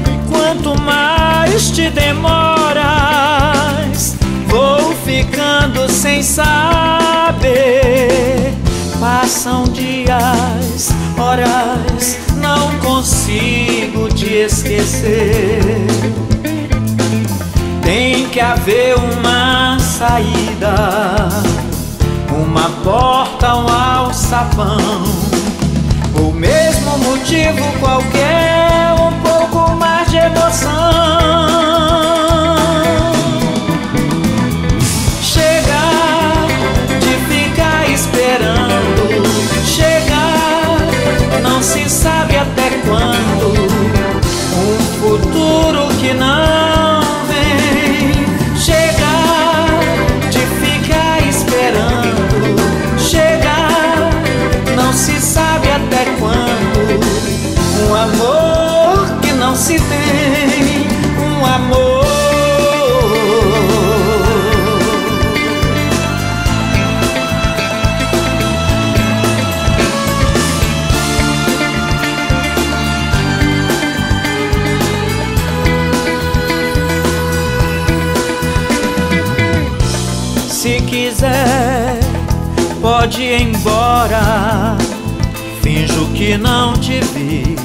E quanto mais te demoras, vou ficando sem saber. Passam dias, horas, não consigo te esquecer. Tem que haver uma saída, uma porta, um alçapão, o mesmo motivo qualquer, um pouco mais de emoção. Chega de ficar esperando, chega, não se sabe até quando, um futuro que não vem. Chega de ficar esperando, se sabe até quando, um amor que não se tem, um amor se quiser. Pode ir embora, finjo que não te vi.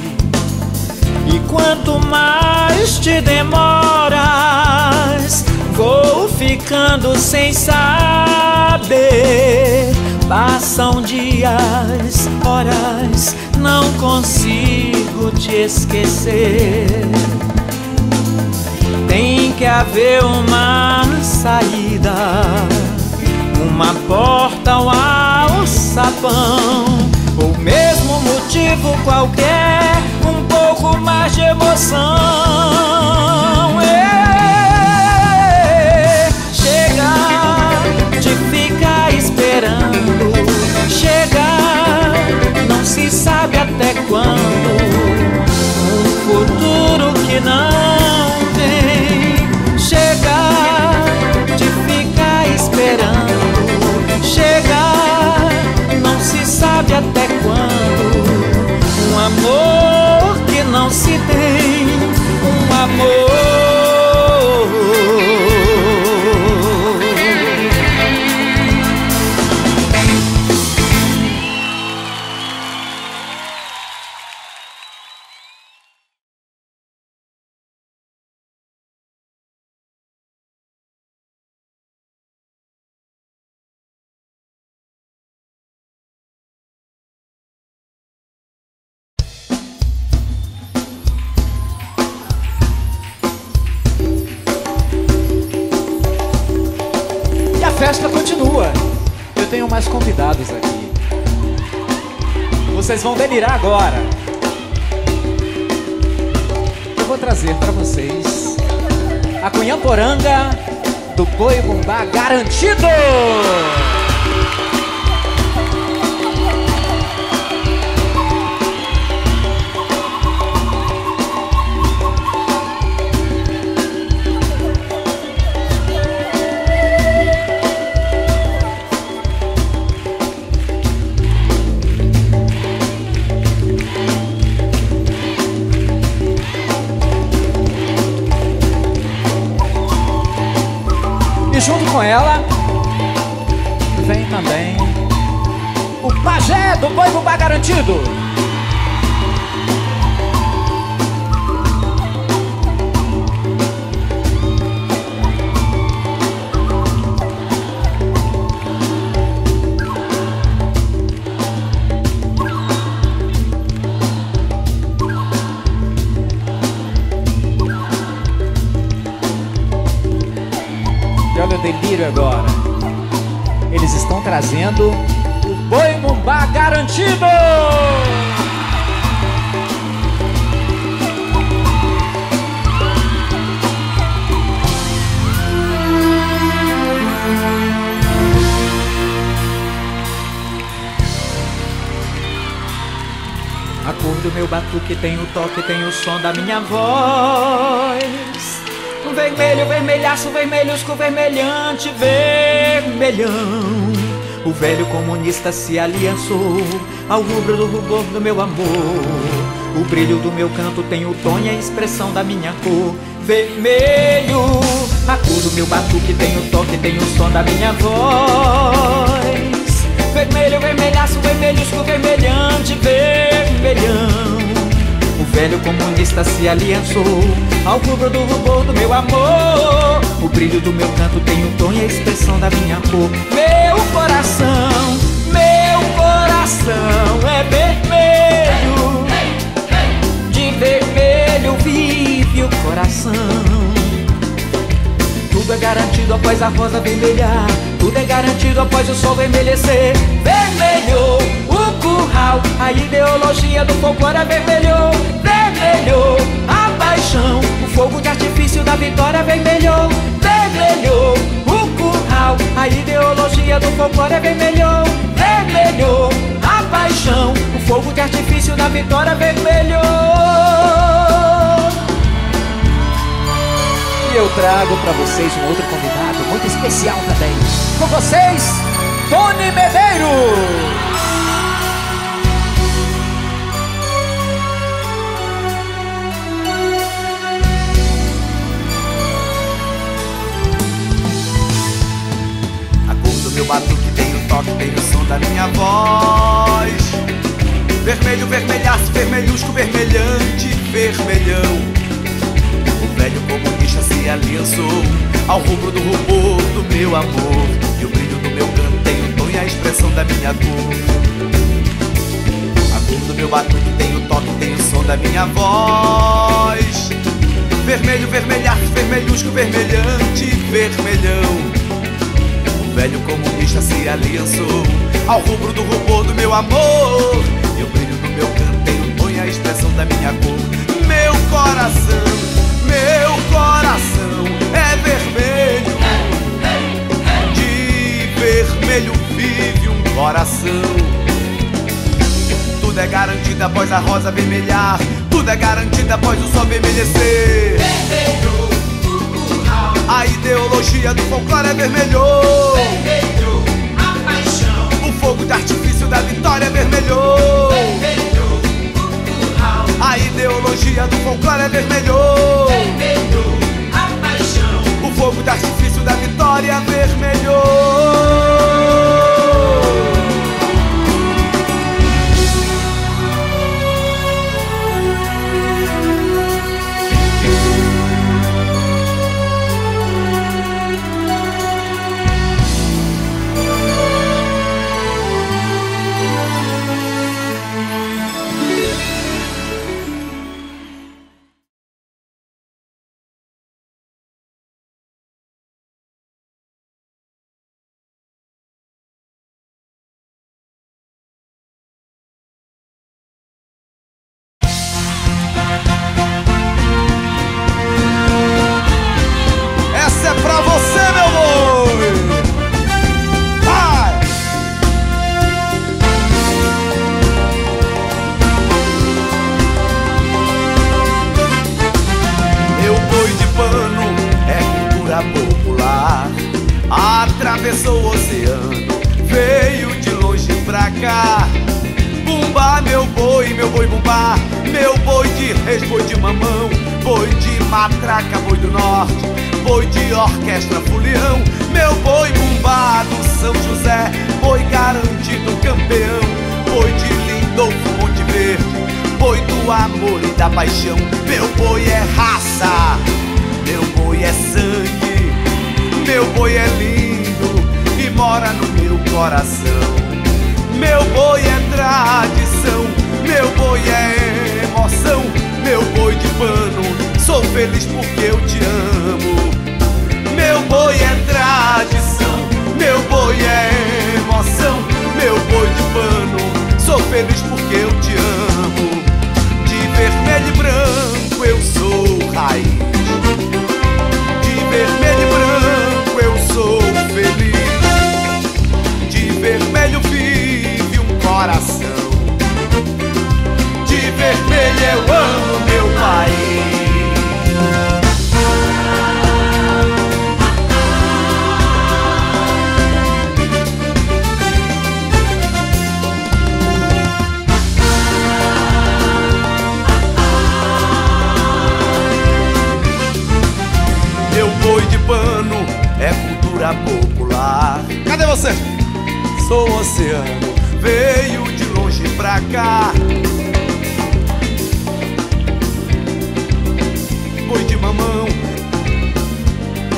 E quanto mais te demoras, vou ficando sem saber. Passam dias, horas, não consigo te esquecer. Tem que haver uma saída, uma porta, um alçapão, o mesmo motivo qualquer, um pouco mais de emoção. Chega de ficar esperando, chega, não se sabe até quando, um futuro que não vem. Chega de ficar esperando, chega, não se sabe até quando, um amor que não se tem, um amor. festa continua. Eu tenho mais convidados aqui. Vocês vão delirar agora. Eu vou trazer para vocês a Cunhamporanga do Goibumbá Garantido. E junto com ela vem também o pajé do Goibumbá Garantido. Delírio agora. Eles estão trazendo o Goibumbá Garantido. A cor do meu batuque tem o toque, tem o som da minha voz. Vermelho, vermelhaço, vermelhusco, vermelhante, vermelhão. O velho comunista se aliançou ao rubro do rubor do meu amor. O brilho do meu canto tem o tom e a expressão da minha cor. Vermelho, a cor do meu batuque tem o toque, tem o som da minha voz. Vermelho, vermelhaço, vermelhusco, vermelhante, vermelhão. O velho comunista se aliançou ao rubro do rubor do meu amor. O brilho do meu canto tem o tom e a expressão da minha cor. Meu coração é vermelho. De vermelho vive o coração. Tudo é garantido após a rosa vermelhar. Tudo é garantido após o sol vermelhecer. Vermelho o curral, a ideologia do folclore é vermelho. Vermelho a paixão, o fogo de artifício da vitória é vermelho. Vermelho o curral, a ideologia do folclore é vermelho. Vermelho a paixão, o fogo de artifício da vitória é vermelho. E eu trago pra vocês um outro convidado muito especial também. Com vocês, Tony Medeiros. Batuque tem o toque, tem o som da minha voz. Vermelho, vermelhaço, vermelhusco, vermelhante, vermelhão. O velho comunista se aliançou ao rubro do rubor do meu amor. E o brilho do meu canto tem o tom e a expressão da minha cor. A cor do meu batuque tem o toque, tem o som da minha voz. Vermelho, vermelhaço, vermelhusco, vermelhante, vermelhão. O velho comunista se aliançou ao rubro do rubor do meu amor. E o brilho do meu canto tem o tom e a expressão da minha cor. Meu coração é vermelho. De vermelho vive um coração. Tudo é garantido após a rosa vermelhar. Tudo é garantido após o sol vermelhecer. Vermelho. A ideologia do folclore é vermelho. Vermelho, a paixão. O fogo de artifício da vitória é vermelho. Vermelho, cultural. A ideologia do folclore é vermelho. Vermelho, a paixão. O fogo de artifício da vitória é vermelho. mar, atravessou o oceano, veio de longe pra cá. Bumba, meu boi bumbá, meu boi de reis, boi de mamão, boi de matraca, boi do norte, boi de orquestra, folião. Meu boi bumbá do São José, boi garantido campeão, boi de Lindolfo, Monte Verde, boi do amor e da paixão. Meu boi é raça, meu boi é sangue, meu boi é lindo e mora no meu coração. Meu boi é tradição, meu boi é emoção, meu boi de pano, sou feliz porque eu te amo. Meu boi é tradição, meu boi é emoção, meu boi de pano, sou feliz porque eu te amo. De vermelho e branco eu sou raiz, de vermelho e branco eu sou feliz, de vermelho vive um coração, de vermelho eu amo meu país. Meu boi de pano é cultura popular. Cadê você? Sou o oceano, veio de longe pra cá. Boi de mamão,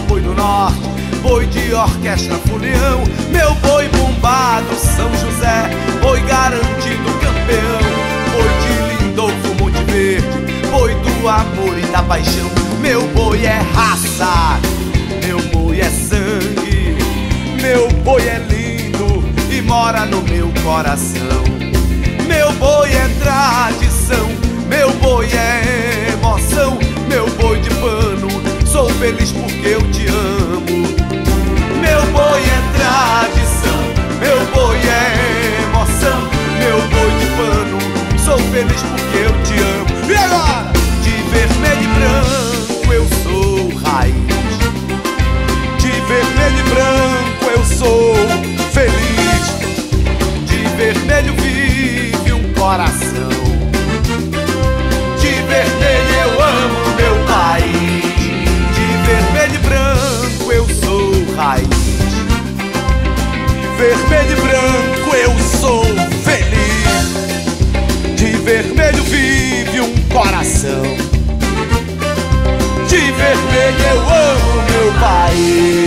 boi do norte, boi de orquestra, folião. Meu boi bombado, São José, boi garantido campeão, boi de Lindolfo, Monte Verde, boi do amor e da paixão. Meu boi é raça, meu boi é sangue, meu boi é lindo e mora no meu coração. Meu boi é tradição, meu boi é emoção, meu boi de pano, sou feliz porque eu te amo. Meu boi é tradição, meu boi é emoção, meu boi de pano, sou feliz porque eu te amo. E agora? De vermelho e branco eu sou raiz, de vermelho e branco eu sou feliz, de vermelho vive um coração, de vermelho eu amo meu país. De vermelho e branco eu sou raiz, de vermelho e branco eu sou feliz, de vermelho vive um coração, de vermelho eu amo meu país.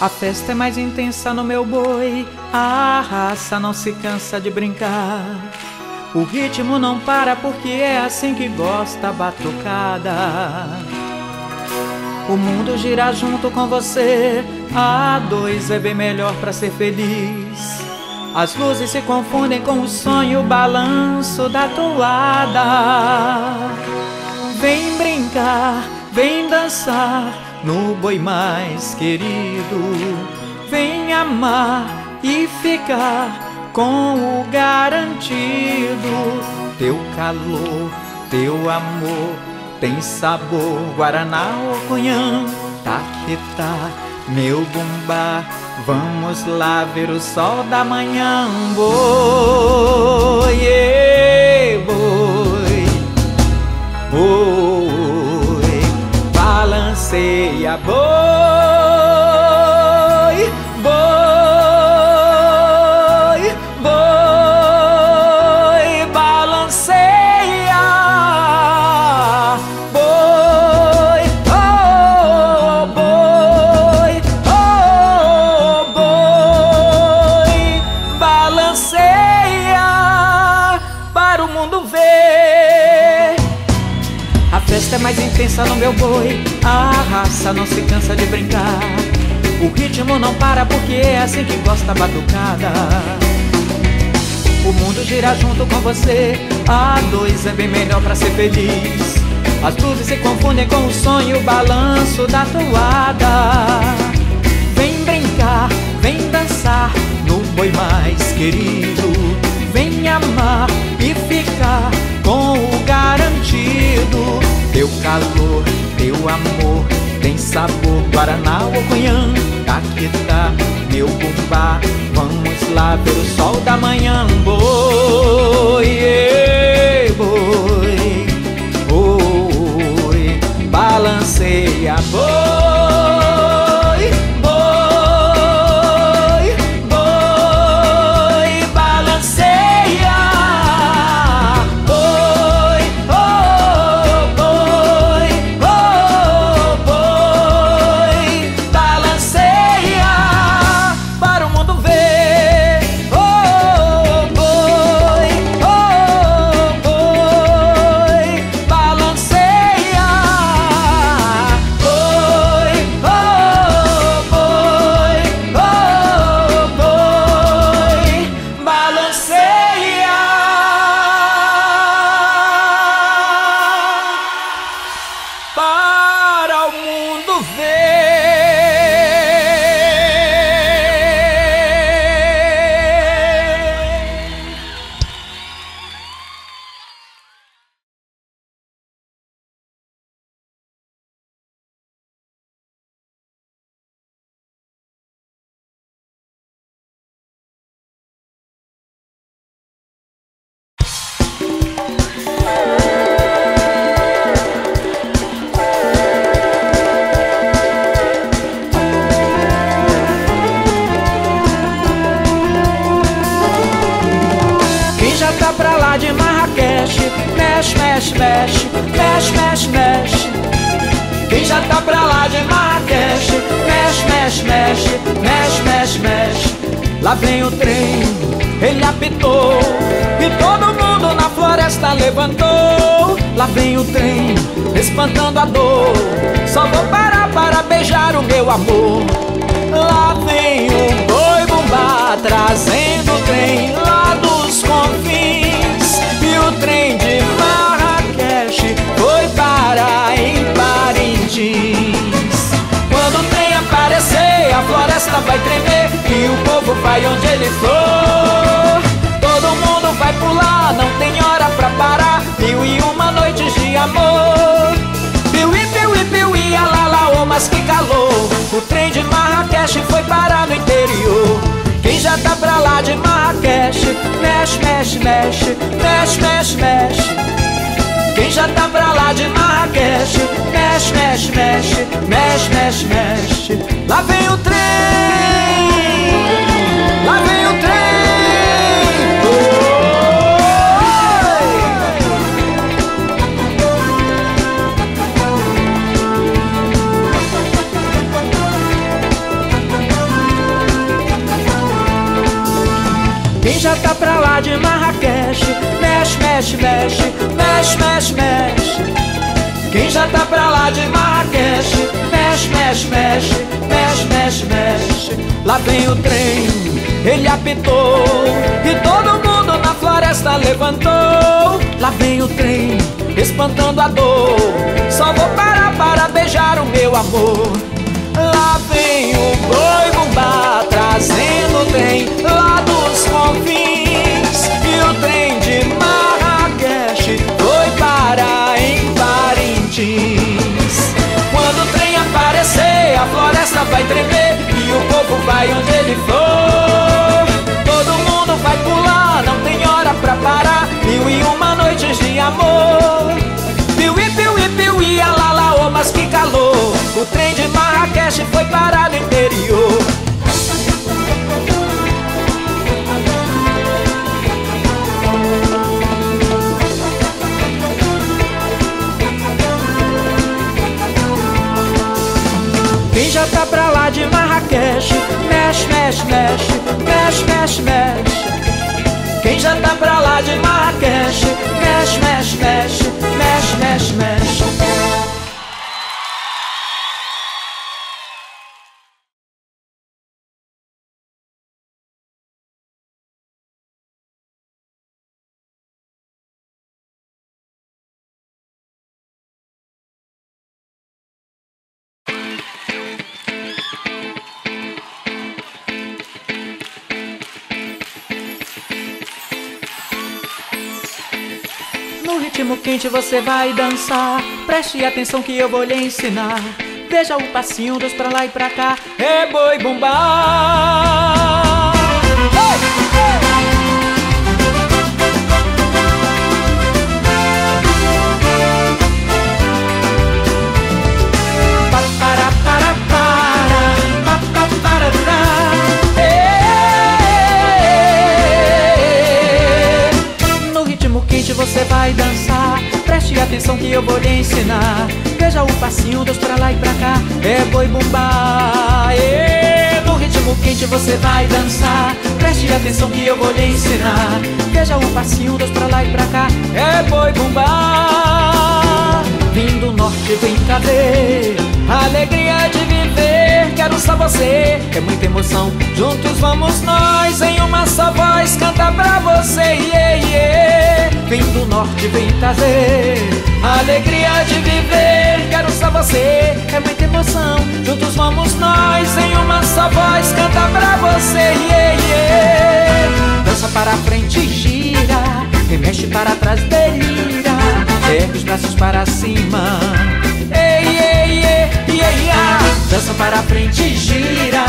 A festa é mais intensa no meu boi, a raça não se cansa de brincar. O ritmo não para porque é assim que gosta a batucada. O mundo gira junto com você, a dois é bem melhor pra ser feliz. As luzes se confundem com o sonho, o balanço da toada. Vem brincar, vem dançar no boi mais querido, vem amar e ficar com o garantido. Teu calor, teu amor, tem sabor, guaraná ou cunhã. Taquetá, meu bumbá, vamos lá ver o sol da manhã. Boi, boi, mundo vê. A festa é mais intensa no meu boi, a raça não se cansa de brincar. O ritmo não para porque é assim que gosta a batucada. O mundo gira junto com você, a dois é bem melhor pra ser feliz. As luzes se confundem com o som e o balanço da toada. Vem brincar, vem dançar no boi mais querido. Vem amar e ficar com o garantido. Teu calor, teu amor, tem sabor, Guaraná ou Cunhã, Caquetá, meu bumbá. Vamos lá ver o sol da manhã. Boi, boi, boi, balanceia, boi. Lá vem o trem, ele apitou e todo mundo na floresta levantou. Lá vem o trem, espantando a dor, só vou parar para beijar o meu amor. Lá vem o boi bumbá, trazendo o trem lá dos confins. E o trem de Marrakech foi parar em Parintins. Quando o trem aparecer, a floresta vai tremer e o povo vai onde ele for. Todo mundo vai pular, não tem hora pra parar. Mil e uma noites de amor. Piuí, piuí, piuí, alalaô, mas que calor. O trem de Marrakech foi parar no interior. Quem já tá pra lá de Marrakech, mexe, mexe, mexe, mexe, mexe, mexe. Quem já tá pra lá de Marrakech, mexe, mexe, mexe, mexe, mexe, mexe, mexe. Lá vem o trem. Lá vem o trem, oh! Quem já tá pra lá de Marrakech, mexe, mexe, mexe, mexe, mexe, mexe. Quem já tá pra lá de Marrakech, mexe, mexe, mexe, mexe, mexe, mexe. Lá vem o trem, ele apitou e todo mundo na floresta levantou. Lá vem o trem, espantando a dor, só vou parar para beijar o meu amor. Lá vem o boi bumbá, trazendo o trem lá dos confins. E o trem de Marrakech foi parar em Parintins. Quando o trem aparecer, a floresta vai tremer e o povo vai onde ele for. Vai pular, não tem hora pra parar. Mil e uma noites de amor. Piuí, piuí, piuí, alalaô, mas que calor. O trem de Marrakech foi parar no interior. Quem já tá pra lá de Marrakech, mexe, mexe, mexe, mexe, mexe, mexe. Quem já tá pra lá de Marrakech, mexe, mexe, mexe, mexe, mexe, mexe. No ritmo quente você vai dançar, preste atenção que eu vou lhe ensinar. Veja o passinho dos pra lá e pra cá, é boi bumbá. Você vai dançar, preste atenção que eu vou lhe ensinar. Veja o passinho dos pra lá e pra cá, é boi bumbá. No ritmo quente você vai dançar, preste atenção que eu vou lhe ensinar. Veja o passinho dos pra lá e pra cá, é boi bumbá. Vim do norte, vem cá ver a alegria de viver, quero só você, é muita emoção. Juntos vamos nós, em uma só voz, cantar pra você, yeah, yeah. Vem do norte, vem trazer a alegria de viver, quero só você, é muita emoção. Juntos vamos nós, em uma só voz, cantar pra você, yeah, yeah. Dança para frente e gira, e mexe para trás, delira, ergue os braços para cima, ei, ei, ei, ei, ei. Dança para frente e gira,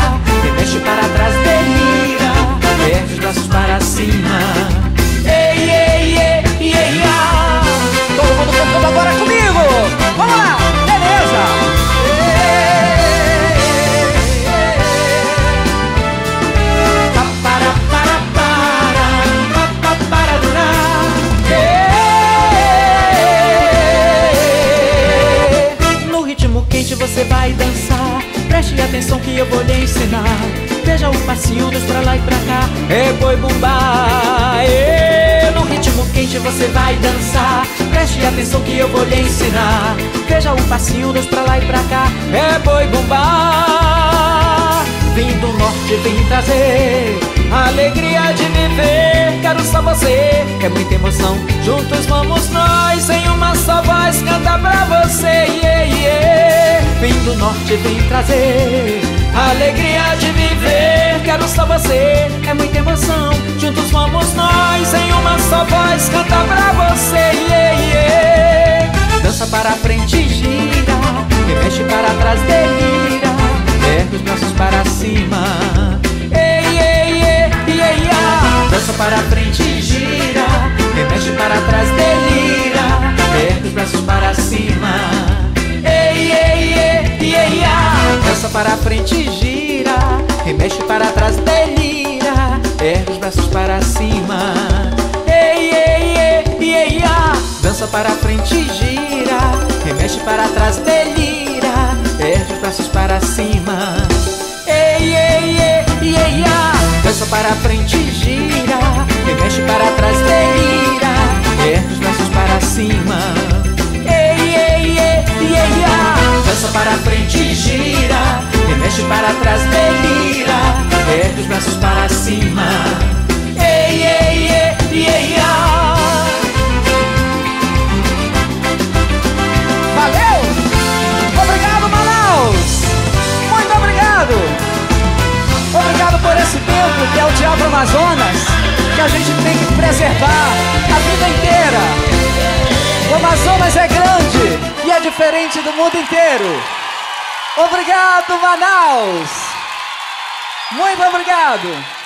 e mexe para trás, delira, ergue os braços para cima, ei, ei, ei, ei, ei. Todo mundo cantando agora comigo, vamos lá, beleza. Você vai dançar, preste atenção que eu vou lhe ensinar. Veja o passinho dos pra lá e pra cá, é boi bumbá. No ritmo quente você vai dançar, preste atenção que eu vou lhe ensinar. Veja o passinho dos pra lá e pra cá, é boi bumbá. Vim do norte, vim trazer a alegria de viver, quero só você, é muita emoção. Juntos vamos nós, em uma só voz, cantar pra você, yeah, yeah. Vem do norte, vem trazer a alegria de viver, quero só você, é muita emoção. Juntos vamos nós, em uma só voz, cantar pra você, yeah, yeah. Dança para frente e gira, e mexe para trás, delira, ergue os braços para cima, ei, ei, ei, ei, ah. Dança para frente e gira, e mexe para trás, delira, ergue os braços para cima, ei, ei, ei, ei, ah. Dança para frente e gira, e mexe para trás, delira, ergue os braços para cima, ei, ei, ei, ei, ah. Dança para frente e gira, e mexe para trás, delira, ergue os braços para cima, ei, ei, ei, ei, ah. Dança para frente e gira, e mexe para trás, delira, ergue os braços para cima, yeah, yeah. Dança para frente e gira, e mexe para trás, delira, ergue os braços para cima, ei, ei, ei, ei, ei. Valeu! Obrigado, Manaus! Muito obrigado! Obrigado por esse tempo que é o Teatro Amazonas, que a gente tem que preservar a vida inteira. O Amazonas é grande e é diferente do mundo inteiro. Obrigado, Manaus! Muito obrigado!